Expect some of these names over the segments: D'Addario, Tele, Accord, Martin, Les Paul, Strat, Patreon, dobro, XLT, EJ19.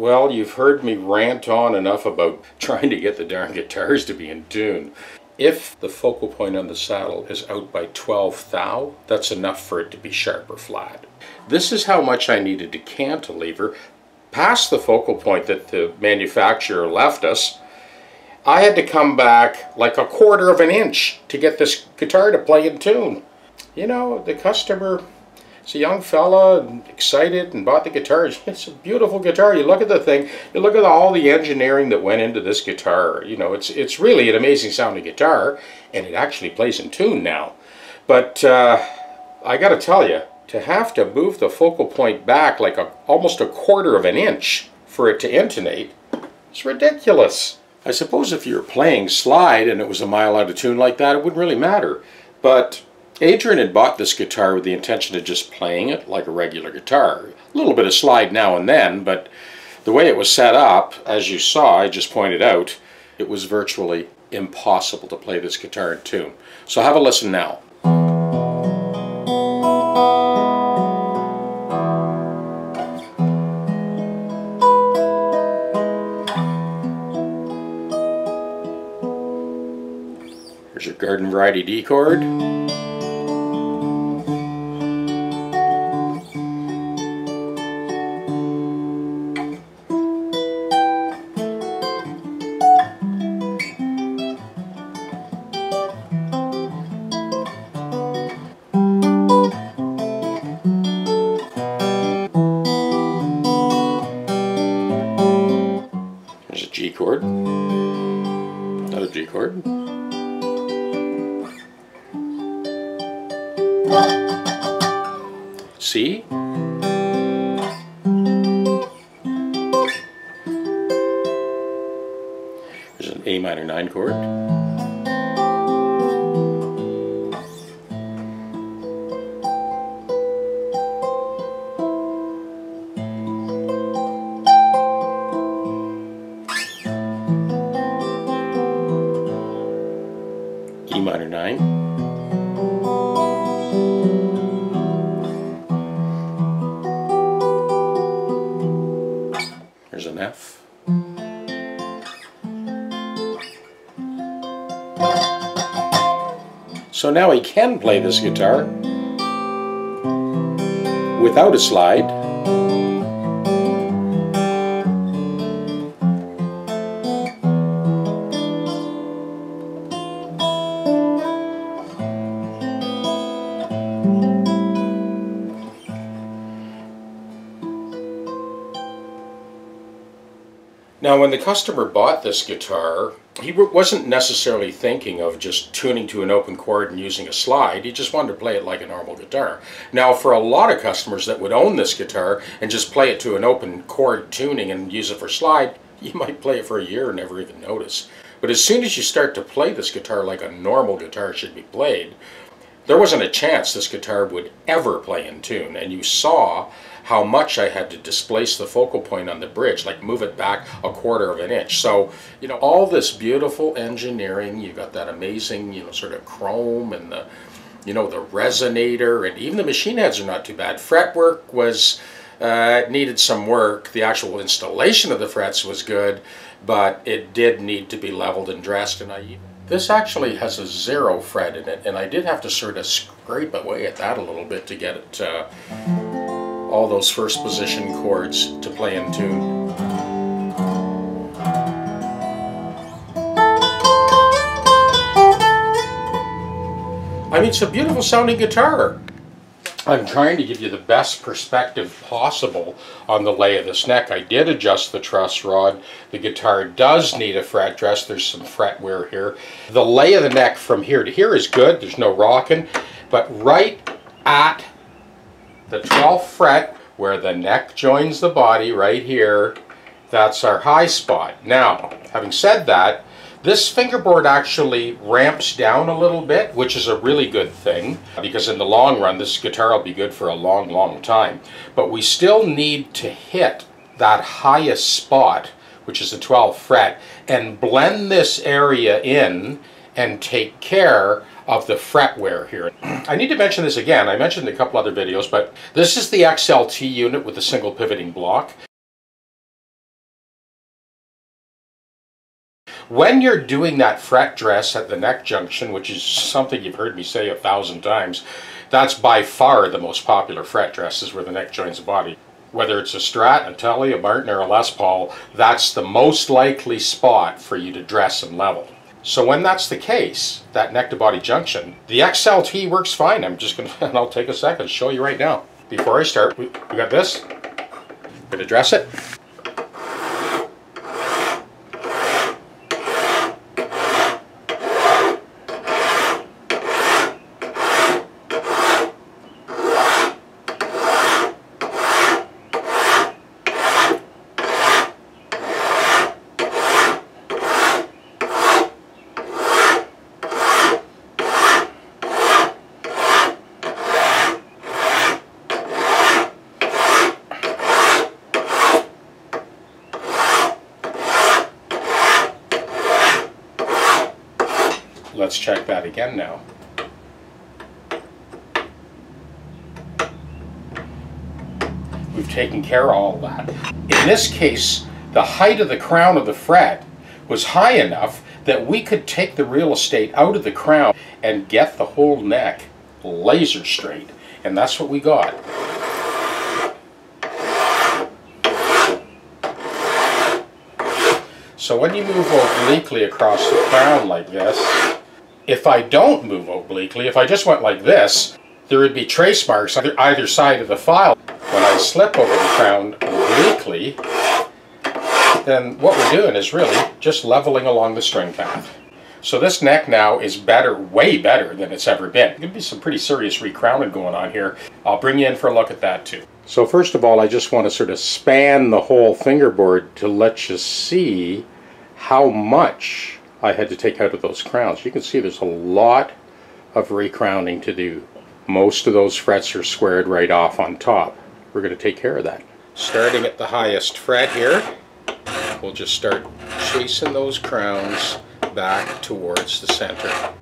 Well, you've heard me rant on enough about trying to get the darn guitars to be in tune. If the focal point on the saddle is out by 12 thou, that's enough for it to be sharp or flat. This is how much I needed to cantilever past the focal point that the manufacturer left us. I had to come back like a quarter of an inch to get this guitar to play in tune. You know, the customer is a young fella, and excited, and bought the guitar. It's a beautiful guitar. You look at the thing, you look at all the engineering that went into this guitar. You know, it's really an amazing sounding guitar, and it actually plays in tune now. But I got to tell you, to have to move the focal point back like almost a quarter of an inch for it to intonate, it's ridiculous. I suppose if you were playing slide and it was a mile out of tune like that, it wouldn't really matter. But Adrian had bought this guitar with the intention of just playing it like a regular guitar. A little bit of slide now and then, but the way it was set up, as you saw, I just pointed out, it was virtually impossible to play this guitar in tune. So have a listen now. Here's your garden variety D chord. There's a G chord, another G chord. C. There's an A minor 9 chord. E minor 9. There's an F. So now he can play this guitar without a slide. Now, when the customer bought this guitar, he wasn't necessarily thinking of just tuning to an open chord and using a slide. He just wanted to play it like a normal guitar. Now, for a lot of customers that would own this guitar and just play it to an open chord tuning and use it for slide, you might play it for a year and never even notice. But as soon as you start to play this guitar like a normal guitar should be played, there wasn't a chance this guitar would ever play in tune, and you saw how much I had to displace the focal point on the bridge, like move it back a quarter of an inch. So, you know, all this beautiful engineering, you got that amazing, you know, sort of chrome and the, you know, the resonator, and even the machine heads are not too bad. Fretwork was, needed some work. The actual installation of the frets was good, but it did need to be leveled and dressed, and this actually has a 0 fret in it, and I did have to sort of scrape away at that a little bit to get it all those first position chords to play in tune. I mean, it's a beautiful sounding guitar. I'm trying to give you the best perspective possible on the lay of this neck. I did adjust the truss rod. The guitar does need a fret dress. There's some fret wear here. The lay of the neck from here to here is good. There's no rocking. But right at the 12th fret, where the neck joins the body right here, that's our high spot. Now, having said that, this fingerboard actually ramps down a little bit, which is a really good thing, because in the long run this guitar will be good for a long, long time. But we still need to hit that highest spot, which is the 12th fret, and blend this area in and take care of the fret wear here. I need to mention this again. I mentioned it in a couple other videos, but this is the XLT unit with the single pivoting block. When you're doing that fret dress at the neck junction, which is something you've heard me say 1,000 times, that's by far the most popular fret dress, is where the neck joins the body. Whether it's a Strat, a Tele, a Martin, or a Les Paul, that's the most likely spot for you to dress and level. So when that's the case, that neck-to-body junction, the XLT works fine. I'm just going to, and I'll take a second to show you right now. Before I start, we got this. I'm going to dress it. Let's check that again now. We've taken care of all that. In this case, the height of the crown of the fret was high enough that we could take the real estate out of the crown and get the whole neck laser straight. And that's what we got. So when you move obliquely across the crown like this, if I don't move obliquely, if I just went like this, there would be trace marks on either side of the file. When I slip over the crown obliquely, then what we're doing is really just leveling along the string path. So this neck now is better, way better than it's ever been. There's going to be some pretty serious recrowning going on here. I'll bring you in for a look at that too. So first of all, I just want to sort of span the whole fingerboard to let you see how much I had to take out of those crowns. You can see there's a lot of recrowning to do. Most of those frets are squared right off on top. We're going to take care of that. Starting at the highest fret here, we'll just start chasing those crowns back towards the center.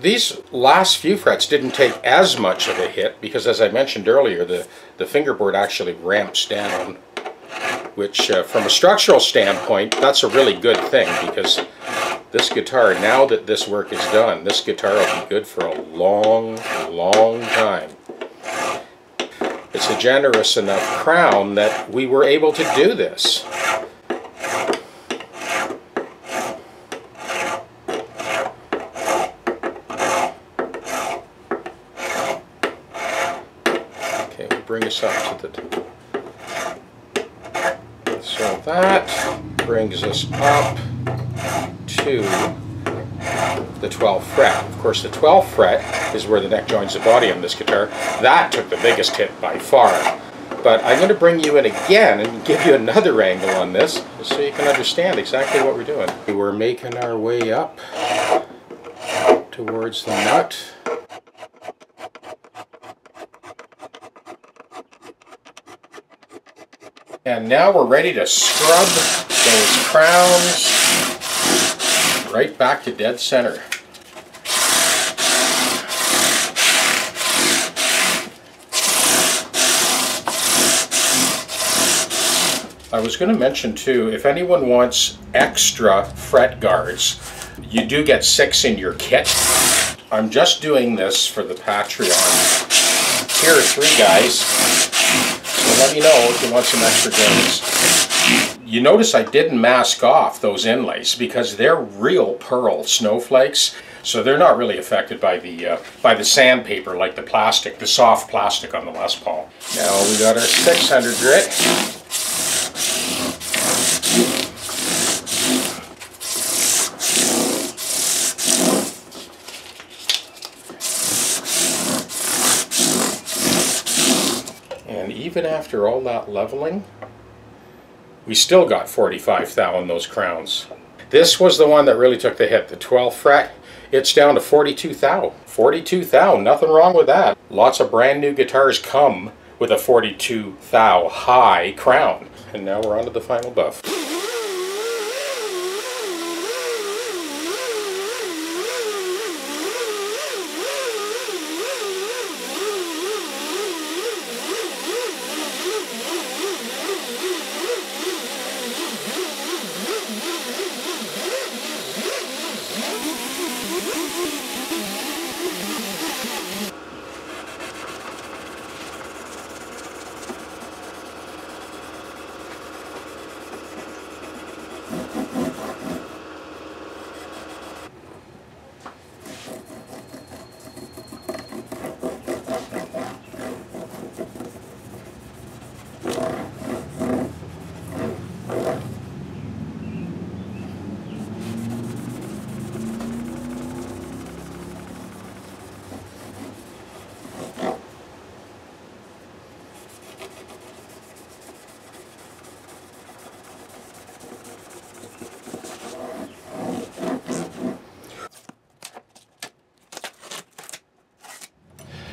These last few frets didn't take as much of a hit because, as I mentioned earlier, the fingerboard actually ramps down, which from a structural standpoint, that's a really good thing, because this guitar, now that this work is done, this guitar will be good for a long, long time. It's a generous enough crown that we were able to do this. Okay, we'll bring this up to the... So that brings us up to the 12th fret. Of course, the 12th fret is where the neck joins the body on this guitar. That took the biggest hit by far. But I'm going to bring you in again and give you another angle on this so you can understand exactly what we're doing. We're making our way up towards the nut. And now we're ready to scrub those crowns right back to dead center. I was going to mention too, if anyone wants extra fret guards, you do get 6 in your kit. I'm just doing this for the Patreon. Here are 3 guys. Let me know if you want some extra guards. You notice I didn't mask off those inlays because they're real pearl snowflakes, so they're not really affected by the sandpaper like the plastic, the soft plastic on the Les Paul. Now we got our 600 grit. Even after all that leveling, we still got 45 thou in those crowns. This was the one that really took the hit, the 12th fret. It's down to 42 thou. 42 thou, nothing wrong with that. Lots of brand new guitars come with a 42 thou high crown. And now we're on to the final buff.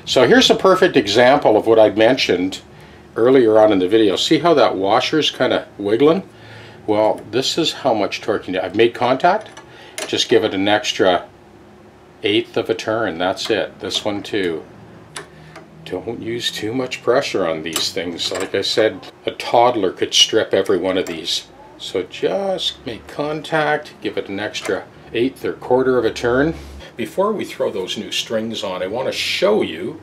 So here's a perfect example of what I mentioned earlier on in the video. See how that washer is kind of wiggling? Well, this is how much torque you need. I've made contact. Just give it an extra 1/8 of a turn. That's it. This one too. Don't use too much pressure on these things. Like I said, a toddler could strip every one of these. So just make contact, give it an extra 1/8 or 1/4 of a turn. Before we throw those new strings on, I want to show you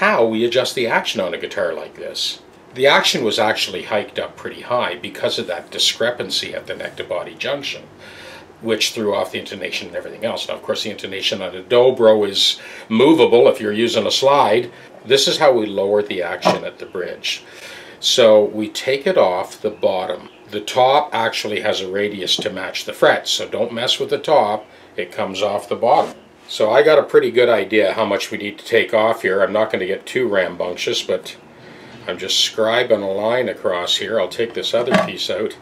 how we adjust the action on a guitar like this. The action was actually hiked up pretty high because of that discrepancy at the neck-to-body junction, which threw off the intonation and everything else. Now, of course, the intonation on a dobro is movable if you're using a slide. This is how we lower the action at the bridge. So we take it off the bottom. The top actually has a radius to match the fret, so don't mess with the top. It comes off the bottom. So I got a pretty good idea how much we need to take off here. I'm not going to get too rambunctious, but I'm just scribing a line across here. I'll take this other piece out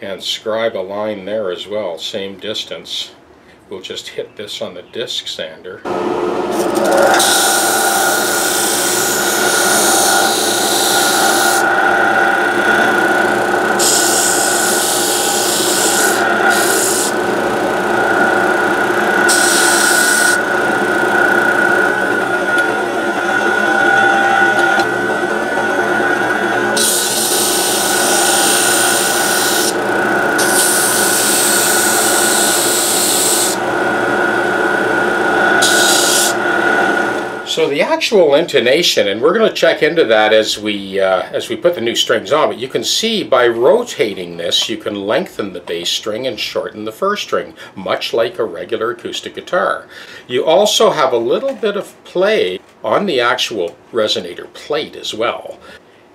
and scribe a line there as well, same distance. We'll just hit this on the disc sander. So the actual intonation, and we're going to check into that as we put the new strings on, but you can see by rotating this you can lengthen the bass string and shorten the first string, much like a regular acoustic guitar. You also have a little bit of play on the actual resonator plate as well.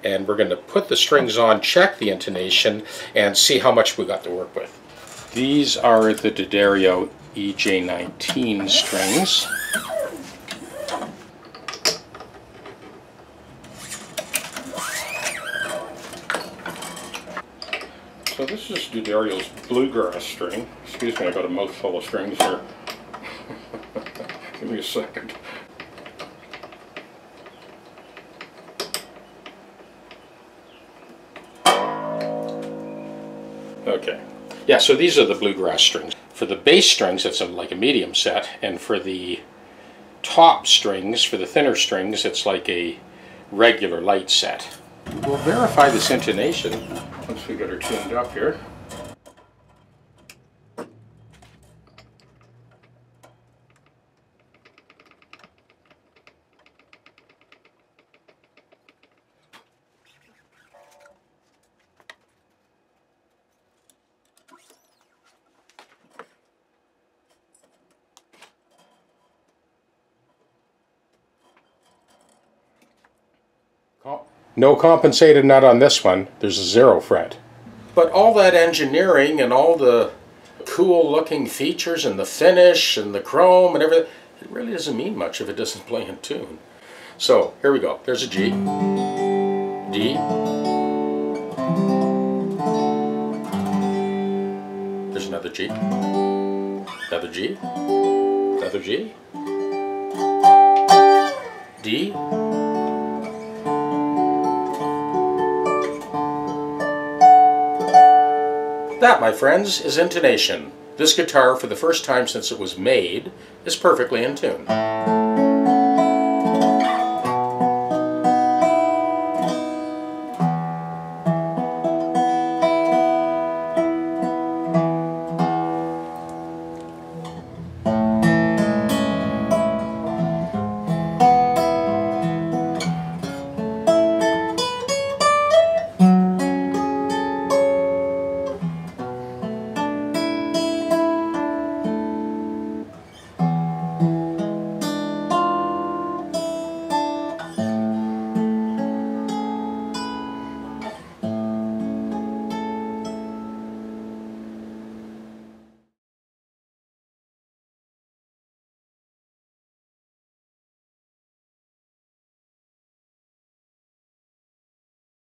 And we're going to put the strings on, check the intonation, and see how much we got to work with. These are the D'Addario EJ19 strings. So this is D'Addario's bluegrass string. Excuse me, I got a mouthful of strings here. Give me a second. Okay. Yeah, so these are the bluegrass strings. For the bass strings, it's like a medium set, and for the top strings, for the thinner strings, it's like a regular light set. We'll verify this intonation once we get her tuned up here. No compensated nut on this one. There's a 0 fret. But all that engineering and all the cool looking features and the finish and the chrome and everything, it really doesn't mean much if it doesn't play in tune. So here we go. There's a G, D, there's another G, another G, another G, D, that, my friends, is intonation. This guitar, for the first time since it was made, is perfectly in tune.